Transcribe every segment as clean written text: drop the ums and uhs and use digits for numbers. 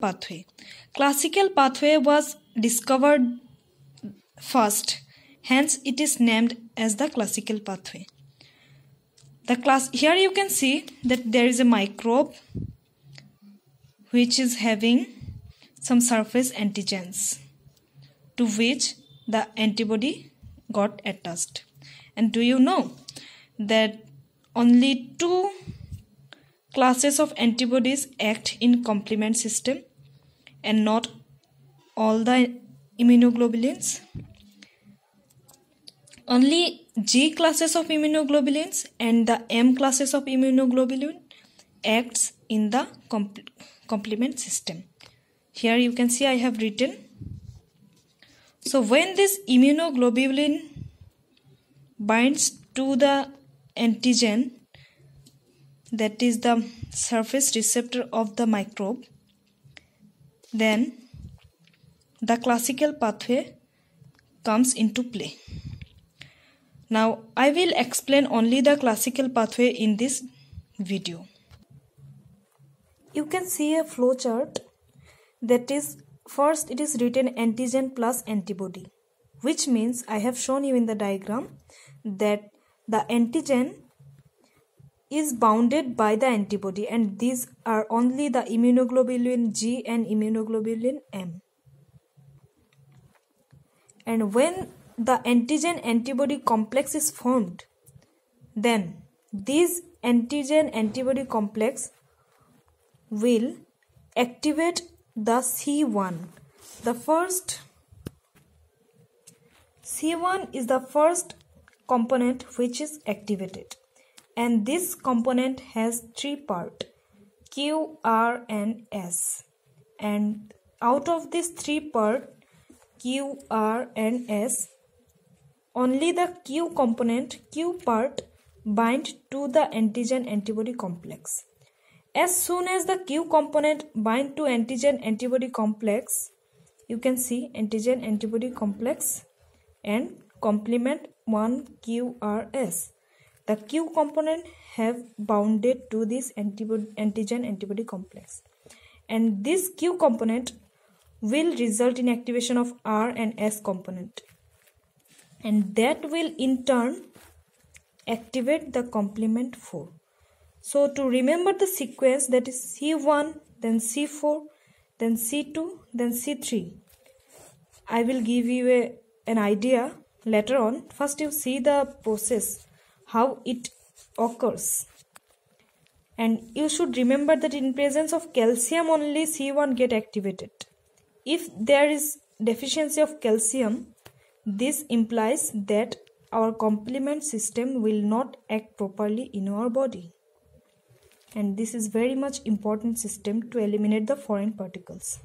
pathway. Classical pathway was discovered first, hence it is named as the classical pathway. Here you can see that there is a microbe which is having some surface antigens to which the antibody got attached. And do you know that only two classes of antibodies act in complement system and not all the immunoglobulins? Only G classes of immunoglobulins and the M classes of immunoglobulin acts in the complement system. Here you can see I have written. So when this immunoglobulin binds to the antigen, that is the surface receptor of the microbe, then the classical pathway comes into play. Now, I will explain only the classical pathway in this video. You can see a flowchart that is, first it is written antigen plus antibody, which means I have shown you in the diagram that the antigen is bounded by the antibody, and these are only the immunoglobulin G and immunoglobulin M. And when the antigen-antibody complex is formed, then this antigen-antibody complex will activate the C1. C1 is the first component which is activated, and this component has three parts, Q, R and S. And out of these three parts, Q, R and S, only the Q component, Q part, binds to the antigen-antibody complex. As soon as the Q component binds to antigen-antibody complex, you can see antigen-antibody complex and complement 1QRS. The Q component have bounded to this antigen-antibody complex. And this Q component will result in activation of R and S component. And that will in turn activate the complement 4. So to remember the sequence, that is C1, then C4, then C2, then C3. I will give you an idea later on. First you see the process, how it occurs. And you should remember that in presence of calcium only C1 get activated. If there is deficiency of calcium, this implies that our complement system will not act properly in our body. And this is very much important system to eliminate the foreign particles.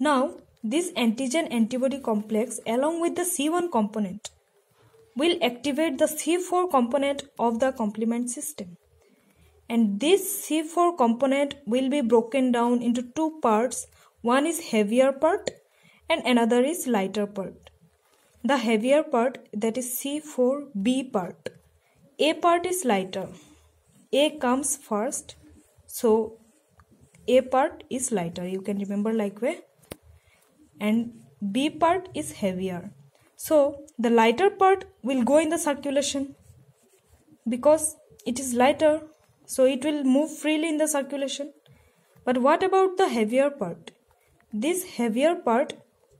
Now, this antigen-antibody complex along with the C1 component will activate the C4 component of the complement system. And this C4 component will be broken down into two parts. One is heavier part and another is lighter part. The heavier part, that is C4b part. A part is lighter. A comes first, so A part is lighter. You can remember like way. And B part is heavier. So the lighter part will go in the circulation because it is lighter. So it will move freely in the circulation. But what about the heavier part? This heavier part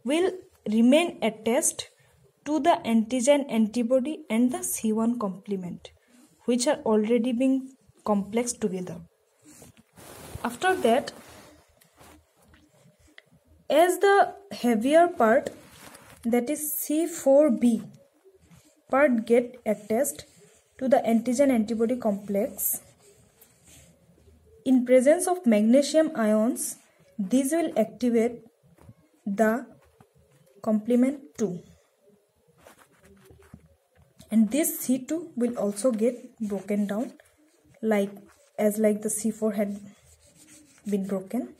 will remain attached to the antigen antibody and the C1 complement, which are already being complexed together. After that, as the heavier part, that is C4b part, get attached to the antigen antibody complex, in presence of magnesium ions, these will activate the complement 2. And this C2 will also get broken down like the C4 had been broken.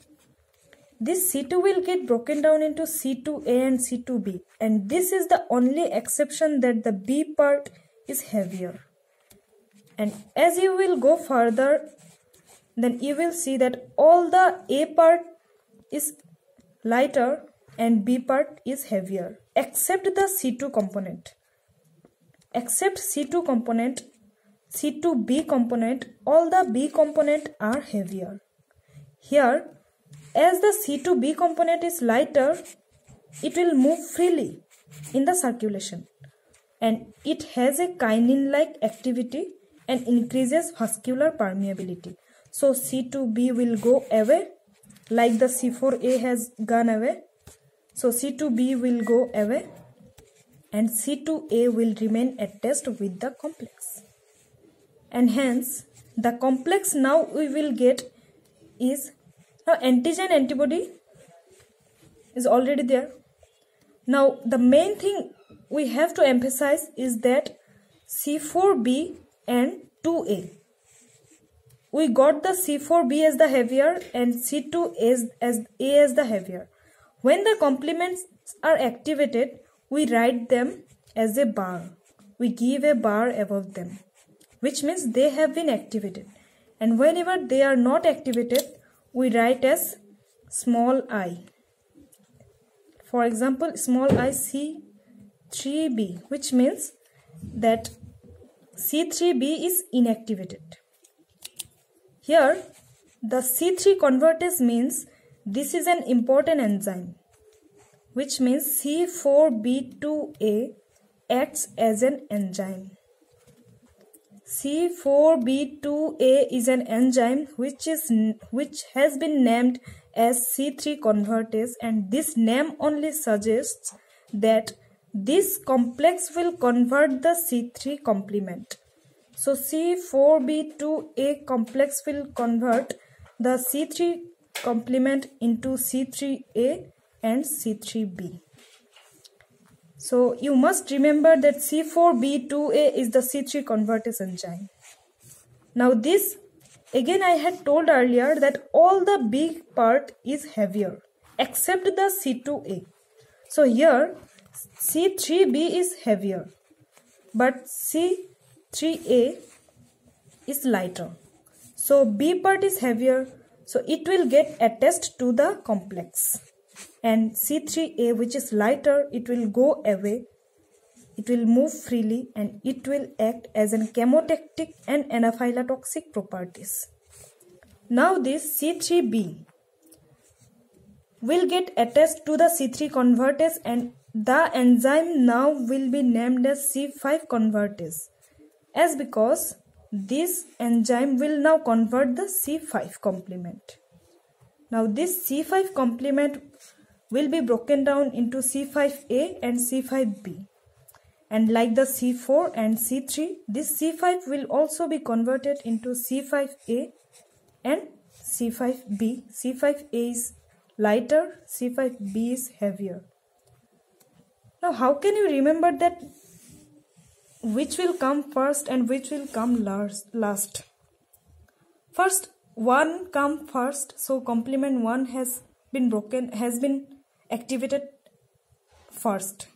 This C2 will get broken down into C2a and C2b. And this is the only exception that the B part is heavier. And as you will go further, then you will see that all the A part is lighter and B part is heavier, except the C2 component. Except C2 component, C2b component, all the B component are heavier. Here, as the C2b component is lighter, it will move freely in the circulation and it has a kinin-like activity and increases vascular permeability. So C2b will go away like the C4a has gone away. So C2b will go away and C2a will remain attached with the complex. And hence the complex now we will get is, now antigen antibody is already there. Now the main thing we have to emphasize is that C4b and 2a. We got the C4b as the heavier and C2a as the heavier. When the complements are activated, we write them as a bar. We give a bar above them, which means they have been activated. And whenever they are not activated, we write as small I. For example, small I C3b, which means that C3b is inactivated. Here, the C3 convertase means this is an important enzyme, which means C4b2a acts as an enzyme. C4b2a is an enzyme which has been named as C3 convertase, and this name only suggests that this complex will convert the C3 complement. So C4b2a complex will convert the C3 complement into C3a and C3b. So you must remember that C4b2a is the C3 convertase enzyme. Now this, again I had told earlier that all the B part is heavier except the C2a. So here C3b is heavier, but C3a is lighter. So B part is heavier, so it will get attached to the complex. And C3a, which is lighter, it will go away. It will move freely and it will act as an chemotactic and anaphylaxis properties. Now this C3b will get attached to the C3 convertase, and the enzyme now will be named as C5 convertase, as because this enzyme will now convert the C5 complement. Now this C5 complement will be broken down into C5a and C5b. And like the C4 and C3, this C5 will also be converted into C5a and C5b. C5a is lighter, C5b is heavier. Now how can you remember that which will come first and which will come last? First, one come first, so complement 1 has been activated first.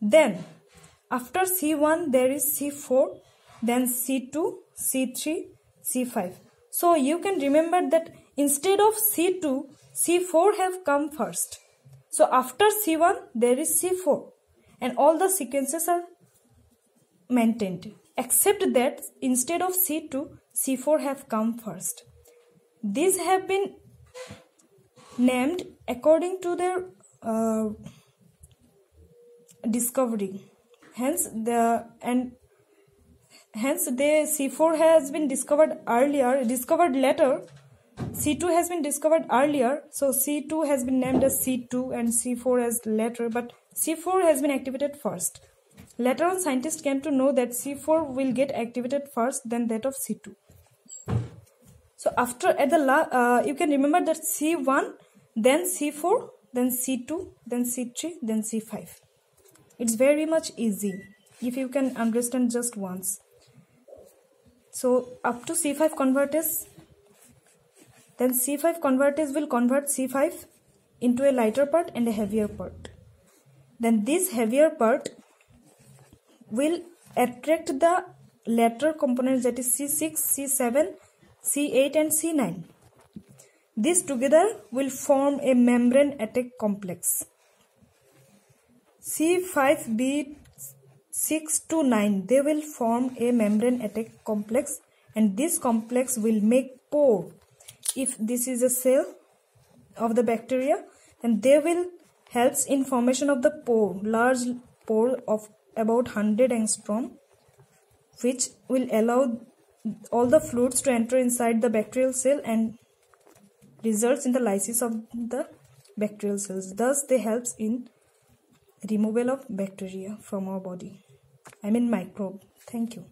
Then after C1 there is C4, then C2, C3, C5. So you can remember that instead of C2, C4 have come first. So after C1 there is C4, and all the sequences are maintained, except that instead of C2, C4 have come first. These have been named according to their discovery. Hence C4 has been discovered later. C2 has been discovered earlier, so C2 has been named as C2 and C4 as later, but C4 has been activated first. Later on, scientists came to know that C4 will get activated first, then that of C2. So after you can remember that C1, then C4, then C2, then C3, then C5. It's very much easy if you can understand just once. So up to C5 convertase, then C5 convertase will convert C5 into a lighter part and a heavier part. Then this heavier part will attract the later components, that is C6, C7, C8 and C9. These together will form a membrane attack complex. C5b6 to 9, they will form a membrane attack complex, and this complex will make pore. If this is a cell of the bacteria, then they will helps in formation of the pore, large pore of about 100 angstrom, which will allow all the fluids to enter inside the bacterial cell and results in the lysis of the bacterial cells. Thus, they helps in removal of bacteria from our body. I mean microbe. Thank you.